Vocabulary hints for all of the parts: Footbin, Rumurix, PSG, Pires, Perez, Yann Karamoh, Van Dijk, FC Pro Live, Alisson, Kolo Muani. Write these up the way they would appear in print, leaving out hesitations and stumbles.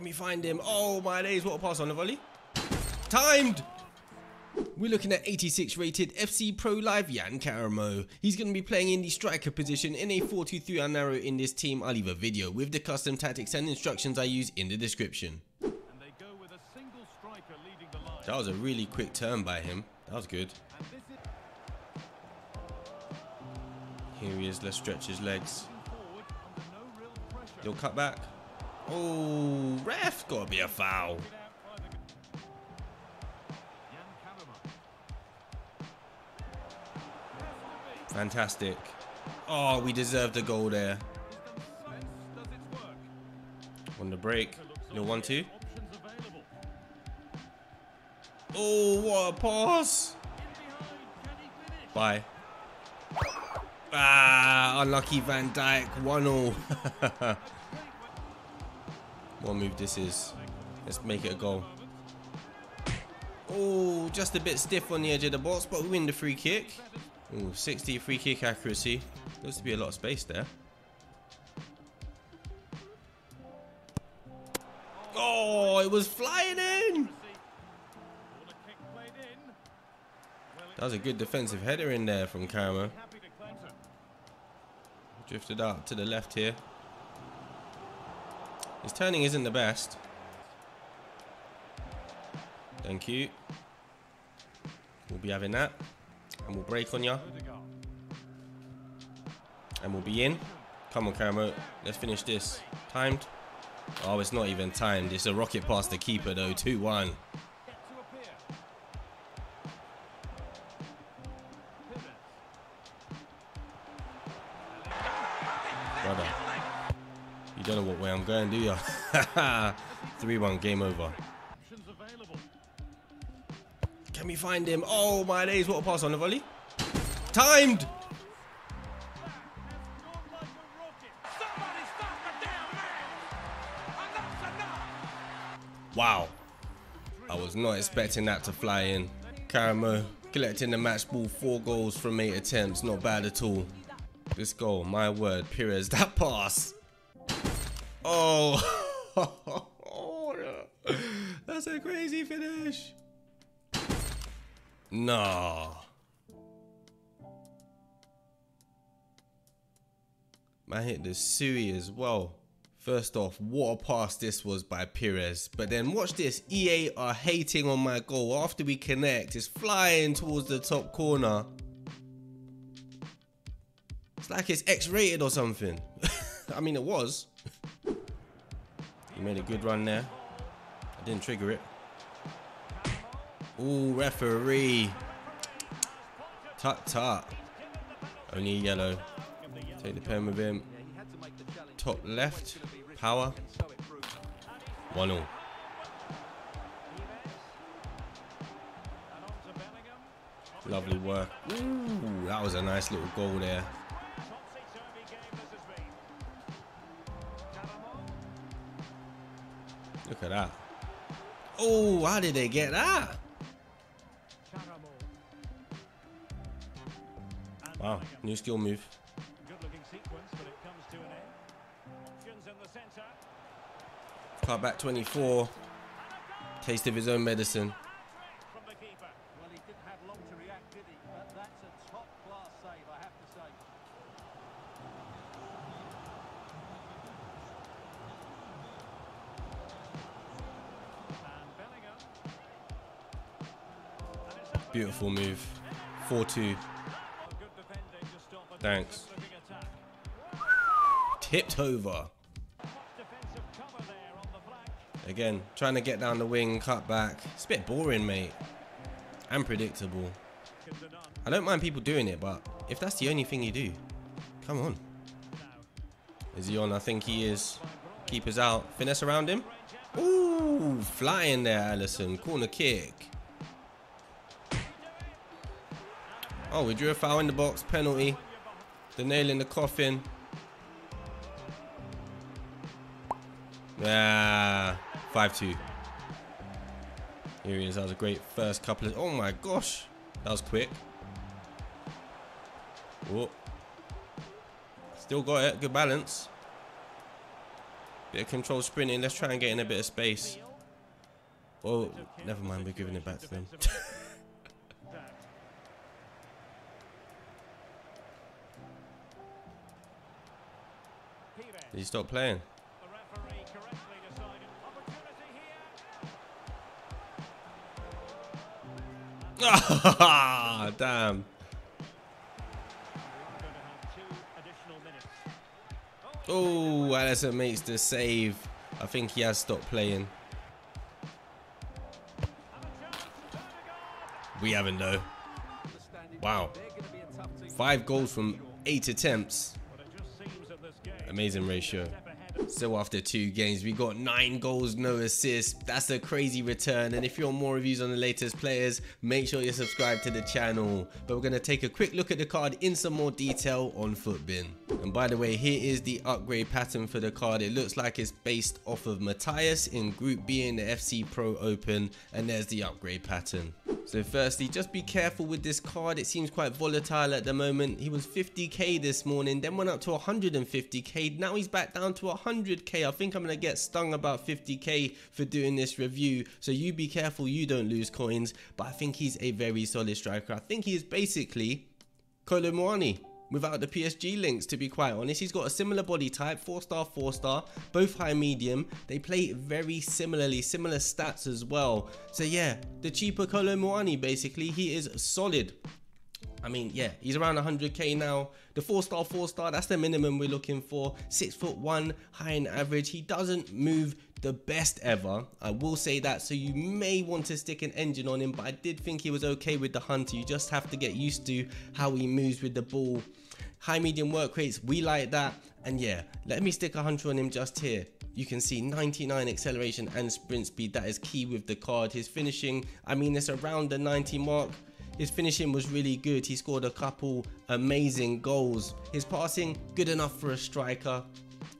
Can we find him? Oh my days, what a pass on the volley. Timed. We're looking at 86 rated FC Pro Live Yann Karamoh. He's going to be playing in the striker position in a 4-2-3 and narrow in this team. I'll leave a video with the custom tactics and instructions I use in the description. And they go with a single striker leading the line. That was a really quick turn by him. That was good. Here he is, let's stretch his legs. He'll cut back. Oh, ref, gotta be a foul. Fantastic. Oh, we deserved a goal there. On the break. Little 1-2. Oh, what a pass. Bye. Ah, unlucky Van Dijk. 1-0. What move this is. Let's make it a goal. Oh, just a bit stiff on the edge of the box, but we win the free kick. Ooh, 60 free kick accuracy. Looks to be a lot of space there. Oh, it was flying in. That was a good defensive header in there from Karamoh. Drifted out to the left here. His turning isn't the best. Thank you. We'll be having that. And we'll break on ya. And we'll be in. Come on, Karamoh. Let's finish this. Timed. Oh, it's not even timed. It's a rocket past the keeper, though. 2-1. Brother. You don't know what way I'm going, do ya? 3-1. Game over. Can we find him? Oh my days, what a pass on the volley. Timed. Wow. I was not expecting that to fly in. Karamoh collecting the match ball, 4 goals from 8 attempts. Not bad at all. This goal, my word, Pires, that pass. Oh, that's a crazy finish. No. Man hit the Sui as well. First off, what a pass this was by Perez. But then watch this. EA are hating on my goal. After we connect, it's flying towards the top corner. It's like it's X-rated or something. I mean, it was. He made a good run there. I didn't trigger it. Ooh, referee. Tut tut. Only yellow. Take the pen with him. Top left. Power. 1-0. Lovely work. Ooh, that was a nice little goal there. Look at that. Oh, how did they get that? Wow, new skill move. Cut back 24. Taste of his own medicine. Beautiful move. 4-2. Thanks. Tipped over. Again, trying to get down the wing, cut back. It's a bit boring, mate. And predictable. I don't mind people doing it, but if that's the only thing you do, come on. Is he on? I think he is. Keeper's out. Finesse around him. Ooh, flying there, Alisson. Corner kick. Oh, we drew a foul in the box. Penalty. The nail in the coffin. Yeah. 5-2. Here he is. That was a great first couple of... Oh, my gosh. That was quick. Oh. Still got it. Good balance. Bit of controlled sprinting. Let's try and get in a bit of space. Oh, never mind. We're giving it back to them. Did you stop playing? Ah, damn. Oh, Alisson makes the save. I think he has stopped playing. We haven't though. Wow. 5 goals from 8 attempts. Amazing ratio. So after 2 games, we got 9 goals, no assists. That's a crazy return. And if you want more reviews on the latest players, make sure you're subscribed to the channel. But we're going to take a quick look at the card in some more detail on Footbin. And by the way, here is the upgrade pattern for the card. It looks like it's based off of Matthias in Group B in the FC Pro Open. And there's the upgrade pattern. So firstly, just be careful with this card. It seems quite volatile at the moment. He was 50k this morning, then went up to 150k. Now he's back down to 100k. I think I'm going to get stung about 50k for doing this review. So you be careful you don't lose coins. But I think he's a very solid striker. I think he is basically Kolo Muani without the PSG links, to be quite honest. He's got a similar body type, 4-star, 4-star, both high medium. They play very similarly, similar stats as well. So yeah, the cheaper Kolo Muani basically, he is solid. I mean, yeah, he's around 100k now. The 4-star, 4-star, that's the minimum we're looking for. 6'1", high in average. He doesn't move the best ever, I will say that, so you may want to stick an engine on him, but I did think he was okay with the hunter. You just have to get used to how he moves with the ball. High medium work rates, we like that. And yeah, let me stick a hunter on him just here. You can see 99 acceleration and sprint speed. That is key with the card. His finishing, I mean, it's around the 90 mark. His finishing was really good. He scored a couple amazing goals. His passing, good enough for a striker.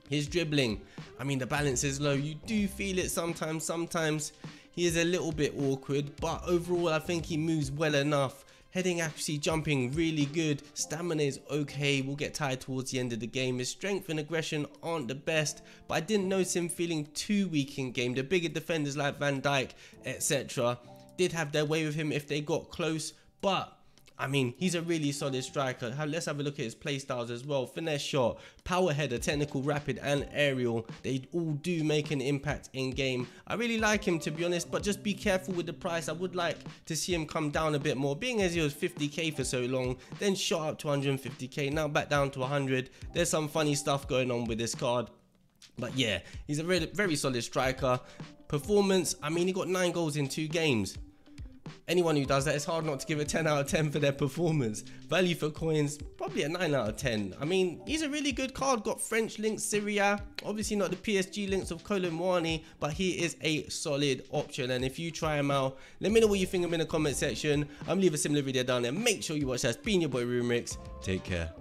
His dribbling, I mean, the balance is low. You do feel it sometimes. Sometimes he is a little bit awkward, but overall, I think he moves well enough. Heading accuracy, jumping, really good. Stamina is okay. We'll get tired towards the end of the game. His strength and aggression aren't the best, but I didn't notice him feeling too weak in game. The bigger defenders like Van Dijk, etc. did have their way with him if they got close, but I mean, he's a really solid striker. Let's have a look at his playstyles as well. Finesse shot, power header, technical, rapid, and aerial. They all do make an impact in game. I really like him, to be honest, but just be careful with the price. I would like to see him come down a bit more. Being as he was 50k for so long, then shot up to 150k, now back down to 100. There's some funny stuff going on with this card. But yeah, he's a really, very solid striker. Performance, I mean, he got 9 goals in 2 games. Anyone who does that, it's hard not to give a 10 out of 10 for their performance. Value for coins, probably a 9 out of 10. I mean, he's a really good card. Got French links, Syria. Obviously not the PSG links of Kolo Muani, but he is a solid option. And if you try him out, let me know what you think of him in the comment section. Leave a similar video down there. Make sure you watch that. It's been your boy Rumurix. Take care.